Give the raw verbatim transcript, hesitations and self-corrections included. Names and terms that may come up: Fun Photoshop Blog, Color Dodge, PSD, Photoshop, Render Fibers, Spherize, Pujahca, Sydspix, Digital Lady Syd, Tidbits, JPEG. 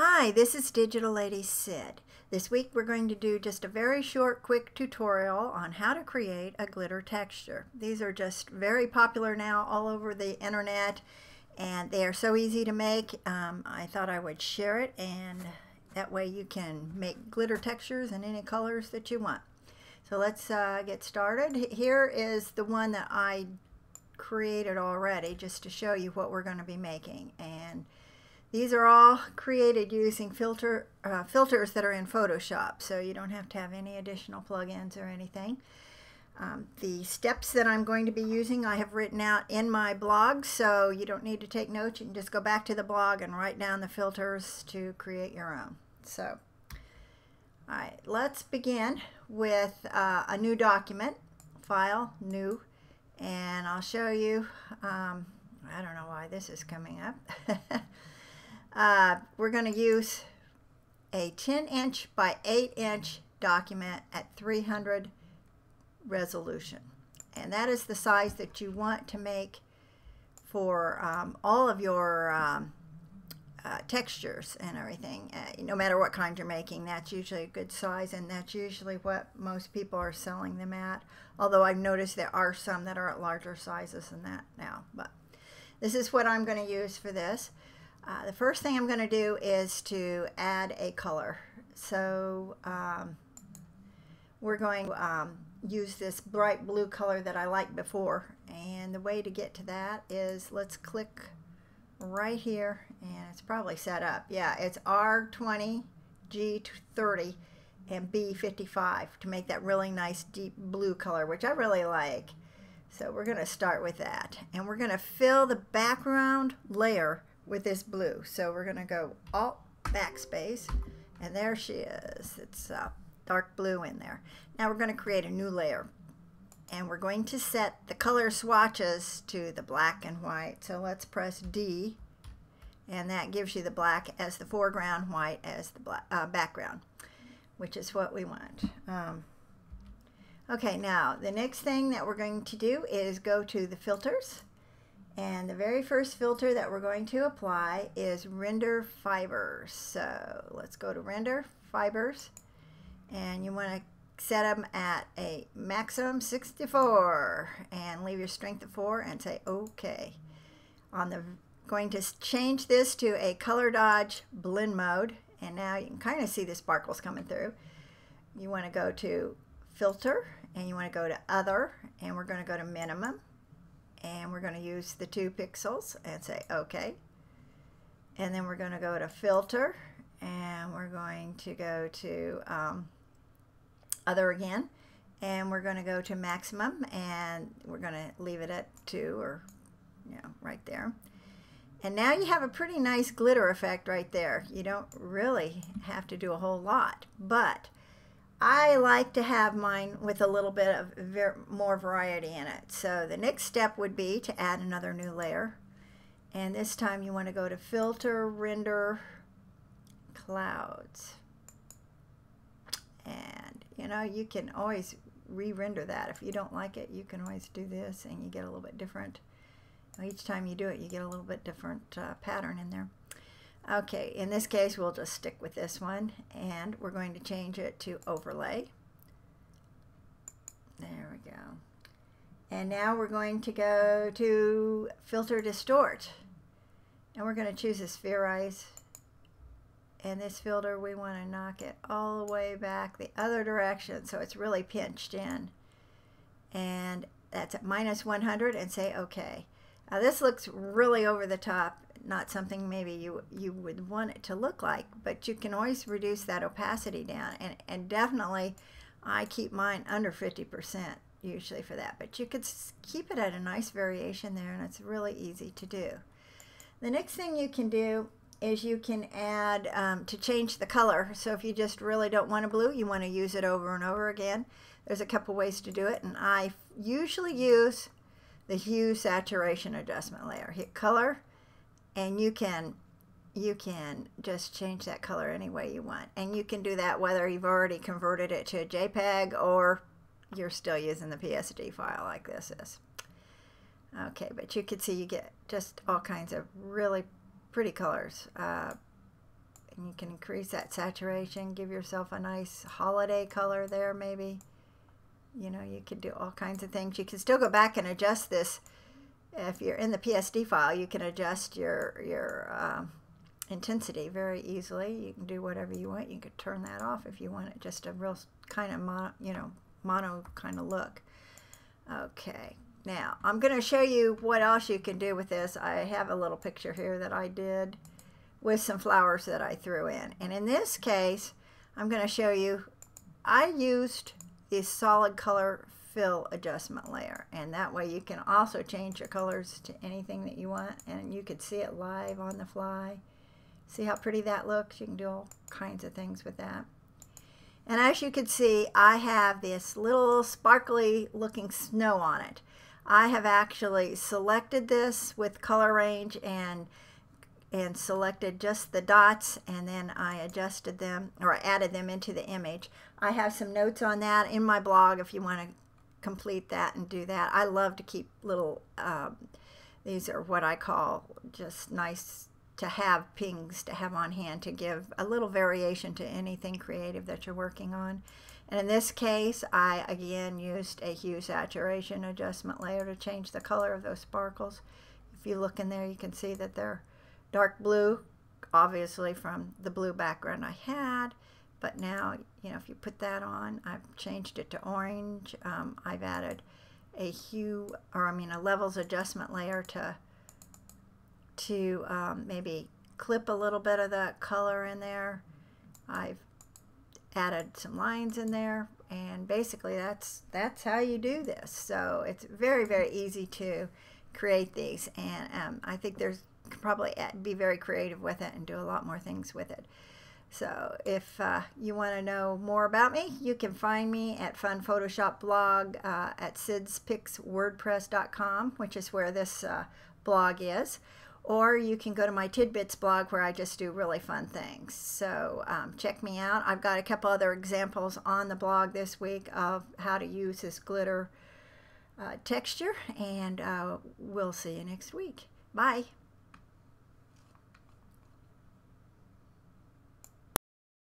Hi, this is Digital Lady Syd. This week we're going to do just a very short, quick tutorial on how to create a glitter texture. These are just very popular now all over the internet, and they are so easy to make. Um, I thought I would share it, and that way you can make glitter textures in any colors that you want. So let's uh, get started. Here is the one that I created already, just to show you what we're going to be making. And these are all created using filter uh, filters that are in Photoshop, so you don't have to have any additional plugins or anything. Um, the steps that I'm going to be using I have written out in my blog, so you don't need to take notes. You can just go back to the blog and write down the filters to create your own. So, all right, let's begin with uh, a new document, file, new, and I'll show you. Um, I don't know why this is coming up. Uh, we're going to use a ten inch by eight inch document at three hundred resolution, and that is the size that you want to make for um, all of your um, uh, textures and everything. Uh, no matter what kind you're making, that's usually a good size, and that's usually what most people are selling them at, although I've noticed there are some that are at larger sizes than that now. But this is what I'm going to use for this. Uh, the first thing I'm going to do is to add a color. So um, we're going to um, use this bright blue color that I liked before. And the way to get to that is, let's click right here, and it's probably set up. Yeah, it's R twenty, G thirty, and B fifty-five to make that really nice deep blue color, which I really like. So we're going to start with that. And we're going to fill the background layer with this blue. So we're going to go Alt Backspace, and there she is. It's uh, dark blue in there. Now we're going to create a new layer, and we're going to set the color swatches to the black and white. So let's press D, and that gives you the black as the foreground, white as the black, uh, background, which is what we want. Um, okay, now the next thing that we're going to do is go to the filters. And the very first filter that we're going to apply is Render Fibers. So let's go to Render Fibers, and you want to set them at a maximum sixty-four, and leave your strength at four, and say OK. On the going to change this to a Color Dodge blend mode, and now you can kind of see the sparkles coming through. You want to go to Filter, and you want to go to Other, and we're going to go to Minimum. And we're going to use the two pixels and say OK. And then we're going to go to Filter, and we're going to go to um, Other again, and we're going to go to Maximum, and we're going to leave it at two, or you know, right there. And now you have a pretty nice glitter effect right there. You don't really have to do a whole lot, but I like to have mine with a little bit of ver- more variety in it. So the next step would be to add another new layer. And this time you want to go to Filter, Render, Clouds. And you know, you can always re-render that. If you don't like it, you can always do this, and you get a little bit different. Each time you do it, you get a little bit different uh, pattern in there. Okay, in this case, we'll just stick with this one, and we're going to change it to Overlay. There we go. And now we're going to go to Filter, Distort, and we're going to choose a Spherize. And this filter, we want to knock it all the way back the other direction, so it's really pinched in. And that's at minus one hundred, and say OK. Now this looks really over the top. Not something maybe you you would want it to look like, but you can always reduce that opacity down, and, and definitely I keep mine under fifty percent usually for that, but you could keep it at a nice variation there, and it's really easy to do. The next thing you can do is you can add um, to change the color. So if you just really don't want a blue, you want to use it over and over again. There's a couple ways to do it, and I usually use the hue saturation adjustment layer. Hit color, and you can you can just change that color any way you want, and you can do that whether you've already converted it to a JPEG or you're still using the P S D file like this is. Okay, but you can see you get just all kinds of really pretty colors. Uh, And you can increase that saturation, give yourself a nice holiday color there maybe. You know, you could do all kinds of things. You can still go back and adjust this. If you're in the P S D file, you can adjust your, your um, intensity very easily. You can do whatever you want. You could turn that off if you want it, just a real kind of mono, you know, mono kind of look. Okay, now I'm going to show you what else you can do with this. I have a little picture here that I did with some flowers that I threw in. And in this case, I'm going to show you, I used the solid color fill adjustment layer, and that way you can also change your colors to anything that you want, and you can see it live on the fly. See how pretty that looks? You can do all kinds of things with that. And as you can see, I have this little sparkly looking snow on it. I have actually selected this with color range and and selected just the dots, and then I adjusted them, or I added them into the image. I have some notes on that in my blog if you want to complete that and do that. I love to keep little, um, these are what I call just nice to have pings to have on hand to give a little variation to anything creative that you're working on. And in this case, I again used a hue saturation adjustment layer to change the color of those sparkles. If you look in there, you can see that they're dark blue, obviously from the blue background I had, but now, you know, if you put that on, I've changed it to orange. Um, I've added a hue, or I mean a levels adjustment layer to, to um, maybe clip a little bit of that color in there. I've added some lines in there, and basically that's, that's how you do this. So it's very, very easy to create these, and um, I think there's can probably be very creative with it and do a lot more things with it. So if uh, you want to know more about me, you can find me at Fun Photoshop Blog uh, at syd spix dot wordpress dot com, which is where this uh, blog is, or you can go to my Tidbits blog where I just do really fun things. So um, check me out. I've got a couple other examples on the blog this week of how to use this glitter uh, texture, and uh, we'll see you next week. Bye.